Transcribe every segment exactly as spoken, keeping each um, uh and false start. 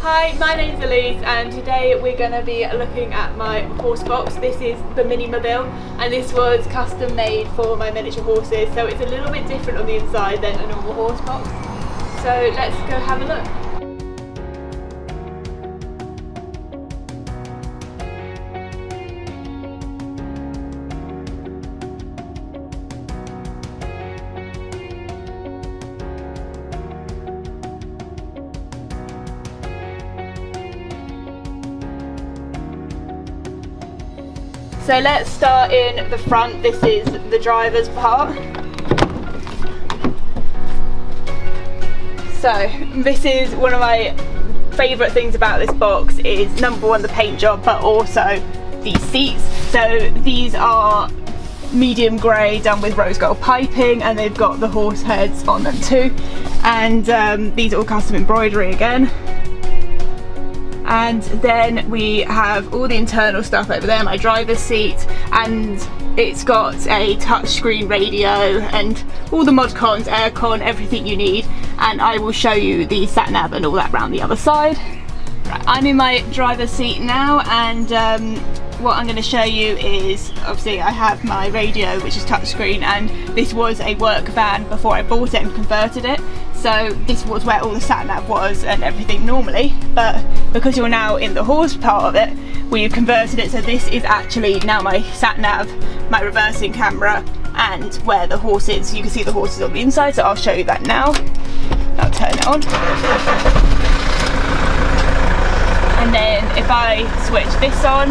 Hi, my name's Elise and today we're going to be looking at my horse box. This is the Mini-Mobile and this was custom made for my miniature horses, so it's a little bit different on the inside than a normal horse box. So let's go have a look. So let's start in the front. This is the driver's part. So this is one of my favourite things about this box is, number one, the paint job, but also these seats. So these are medium grey done with rose gold piping and they've got the horse heads on them too. And um, these are all custom embroidery again. And then we have all the internal stuff over there, my driver's seat, and it's got a touchscreen radio and all the mod cons, aircon, everything you need. And I will show you the sat nav and all that round the other side. Right, I'm in my driver's seat now, and um, what I'm going to show you is, obviously I have my radio which is touchscreen, and this was a work van before I bought it and converted it. So this was where all the sat nav was and everything normally, but because you're now in the horse part of it, we've converted it, so this is actually now my sat nav, my reversing camera, and where the horse is. You can see the horses on the inside, so I'll show you that now. I'll turn it on. And then if I switch this on,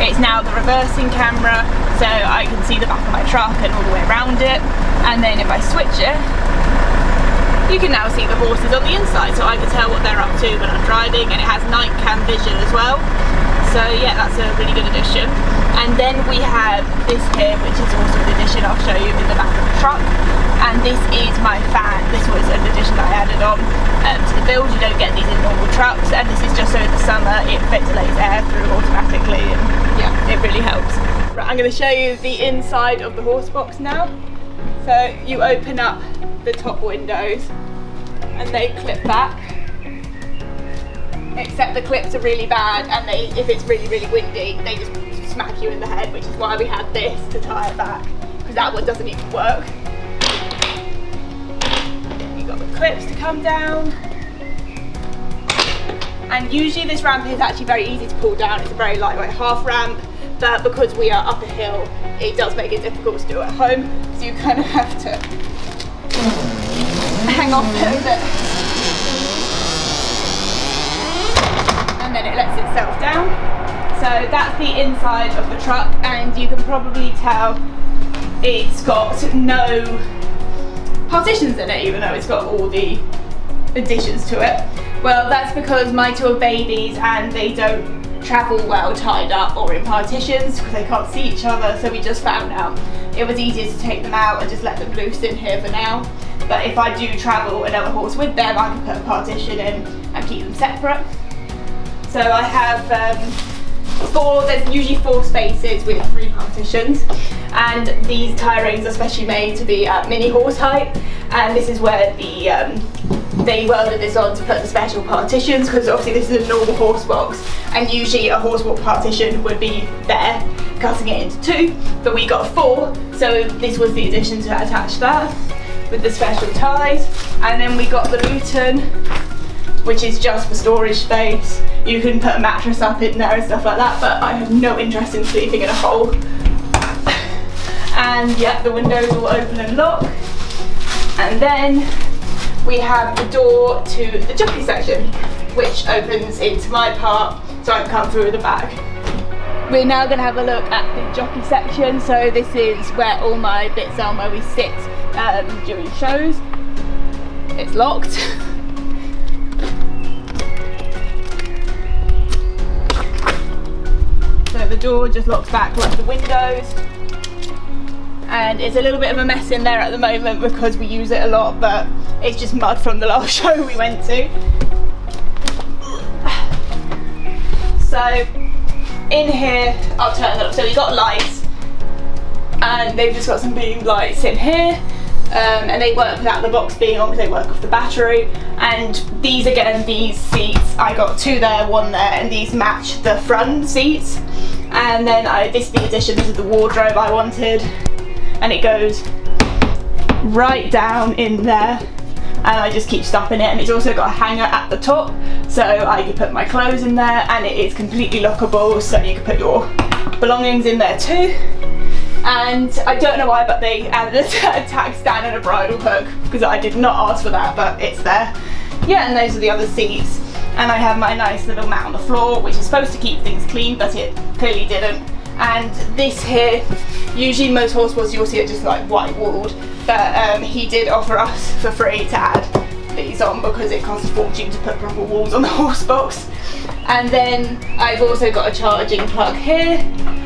it's now the reversing camera, so I can see the back of my truck and all the way around it. And then if I switch it, you can now see the horses on the inside, so I can tell what they're up to when I'm driving, and it has night cam vision as well. So yeah, that's a really good addition. And then we have this here, which is also an addition I'll show you in the back of the truck. And this is my fan. This was an addition that I added on um, to the build. You don't get these in normal trucks, and this is just so in the summer it ventilates air through automatically, and yeah, it really helps. Right, I'm going to show you the inside of the horse box now. So you open up the top windows and they clip back, except the clips are really bad, and they, if it's really really windy, they just smack you in the head, which is why we had this to tie it back, because that one doesn't even work. You've got the clips to come down, and usually this ramp is actually very easy to pull down. It's a very lightweight half ramp, but because we are up a hill, it does make it difficult to do at home, so you kind of have to hang off it a bit, and then it lets itself down. So that's the inside of the truck, and you can probably tell it's got no partitions in it, even though it's got all the additions to it. Well, that's because my two are babies and they don't travel well tied up or in partitions because they can't see each other, so we just found out it was easier to take them out and just let them loose in here for now. But if I do travel another horse with them, I can put a partition in and keep them separate. So I have um, four, there's usually four spaces with three partitions, and these tie rings are specially made to be at mini horse height, and this is where the um, they welded this on to put the special partitions, because obviously this is a normal horse box and usually a horse box partition would be there cutting it into two, but we got four, so this was the addition to attach that with the special ties. And then we got the Luton, which is just for storage space. You can put a mattress up in there and stuff like that, but I have no interest in sleeping in a hole. And yeah, the windows will open and lock. And then we have the door to the jockey section, which opens into my part, so I can come through the back. We're now going to have a look at the jockey section. So this is where all my bits are, where we sit um, during shows. It's locked. So the door just locks back like the windows. And it's a little bit of a mess in there at the moment because we use it a lot, but it's just mud from the last show we went to. So in here, I'll turn it up. So we've got lights, and they've just got some beam lights in here. um, and they work without the box being on because they work off the battery. And these, again, these seats, I got two there, one there, and these match the front seats. And then I, this is the addition, this is the wardrobe I wanted, and it goes right down in there. And I just keep stuffing it, and it's also got a hanger at the top, so I can put my clothes in there, and it is completely lockable, so you can put your belongings in there too. And I don't know why, but they added a tag stand and a bridle hook, because I did not ask for that, but it's there. Yeah, and those are the other seats. And I have my nice little mat on the floor, which is supposed to keep things clean, but it clearly didn't. And this here, usually most Horsesports you'll see it just like white walled, but um, he did offer us for free to add these on because it costs a fortune to put proper walls on the Horsebox. And then I've also got a charging plug here,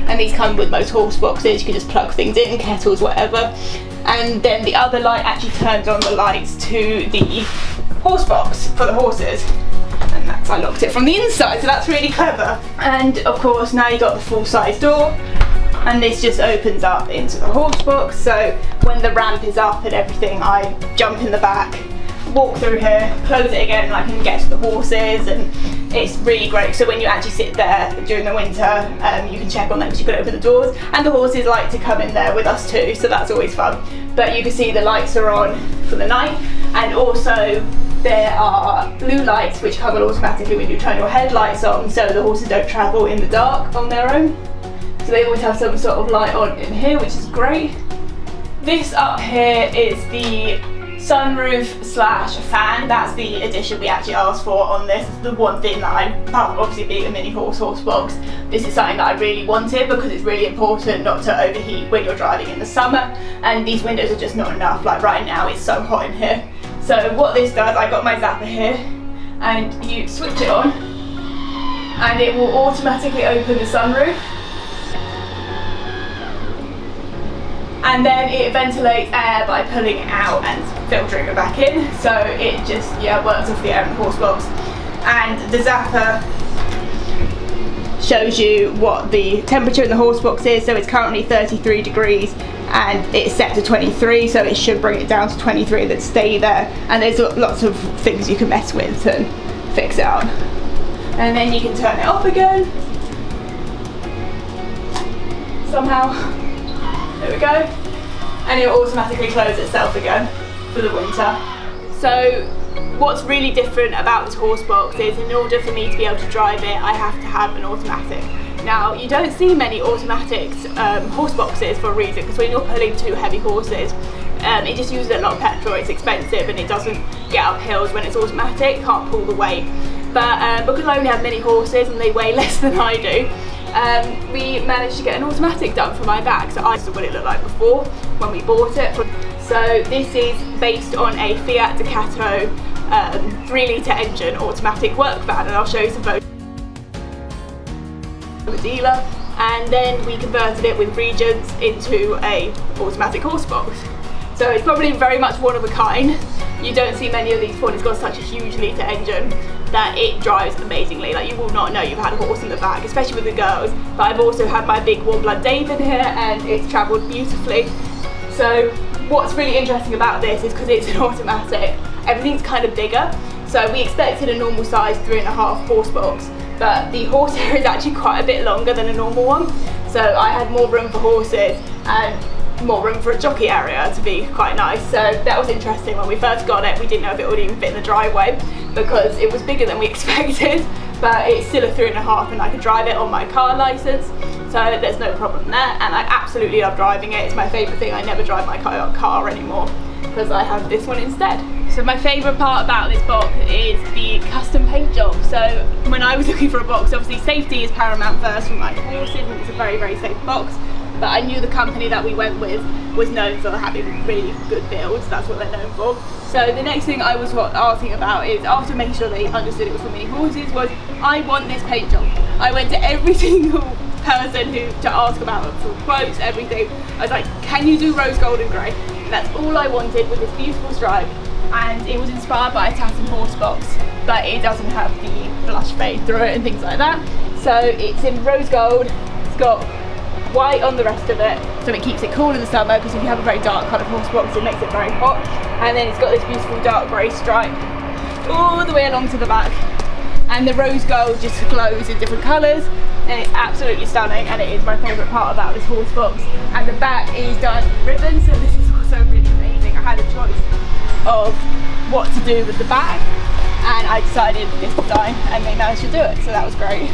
and these come with most Horseboxes, you can just plug things in, kettles, whatever. And then the other light actually turns on the lights to the Horsebox for the horses. And that's, I locked it from the inside, so that's really clever. And of course now you've got the full size door, and this just opens up into the Horsebox, so when the ramp is up and everything, I jump in the back, walk through here, close it again, and I can get to the horses. And it's really great, so when you actually sit there during the winter, um, you can check on them because you can open the doors, and the horses like to come in there with us too, so that's always fun. But you can see the lights are on for the night, and also there are blue lights which come on automatically when you turn your headlights on, so the horses don't travel in the dark on their own. So they always have some sort of light on in here, which is great. This up here is the sunroof slash fan. That's the addition we actually asked for on this. The one thing that I, apart obviously being a mini horse horse box, this is something that I really wanted because it's really important not to overheat when you're driving in the summer, and these windows are just not enough. Like right now it's so hot in here. So what this does, I got my zapper here, and you switch it on and it will automatically open the sunroof, and then it ventilates air by pulling it out and filtering it back in. So it just, yeah, works off the air in the Horsebox. And the zapper shows you what the temperature in the Horsebox is, so it's currently thirty-three degrees and it's set to twenty-three, so it should bring it down to twenty-three and then stay there. And there's lots of things you can mess with and fix it up. And then you can turn it off again. Somehow, there we go. And it'll automatically close itself again for the winter. So what's really different about this Horsebox is in order for me to be able to drive it, I have to have an automatic. Now, you don't see many automatics um, Horseboxes for a reason, because when you're pulling two heavy horses, um, it just uses a lot of petrol, it's expensive, and it doesn't get up hills. When it's automatic, can't pull the weight. But uh, because I only have many horses and they weigh less than I do, um, we managed to get an automatic done for my back. So I saw what it looked like before when we bought it. So this is based on a Fiat Ducato um, three litre engine automatic work van, and I'll show you some photos the dealer. And then we converted it with Regents into a automatic Horsebox. So it's probably very much one of a kind. You don't see many of these for, it's got such a huge litre engine that it drives amazingly. Like, you will not know you've had a horse in the back, especially with the girls. But I've also had my big warm blood David here, and it's travelled beautifully. So what's really interesting about this is because it's an automatic, everything's kind of bigger. So we expected a normal size three and a half Horsebox, but the horse hair is actually quite a bit longer than a normal one, so I had more room for horses and more room for a jockey area to be quite nice. So that was interesting. When we first got it, we didn't know if it would even fit in the driveway because it was bigger than we expected, but it's still a three and a half and I could drive it on my car license, so there's no problem there. And I absolutely love driving it, it's my favourite thing. I never drive my car anymore because I have this one instead. So my favourite part about this box is the custom paint job. So when I was looking for a box, obviously safety is paramount first for my horses, and it's a very very safe box. But I knew the company that we went with was known for having really good builds, that's what they're known for. So the next thing I was asking about is, after making sure they understood it was for mini horses, was I want this paint job. I went to every single person who to ask about it, for quotes, everything. I was like, can you do rose gold and grey? And that's all I wanted with this beautiful stripe. And it was inspired by a Tatton Horsebox, but it doesn't have the blush fade through it and things like that. So it's in rose gold, it's got white on the rest of it, so it keeps it cool in the summer, because if you have a very dark coloured horse box it makes it very hot. And then it's got this beautiful dark grey stripe all the way along to the back, and the rose gold just glows in different colours, and it's absolutely stunning, and it is my favourite part about this horse box. And the back is done ribbon, so this is also really amazing. I had a choice of what to do with the back, and I decided this design, and they managed to do it, so that was great.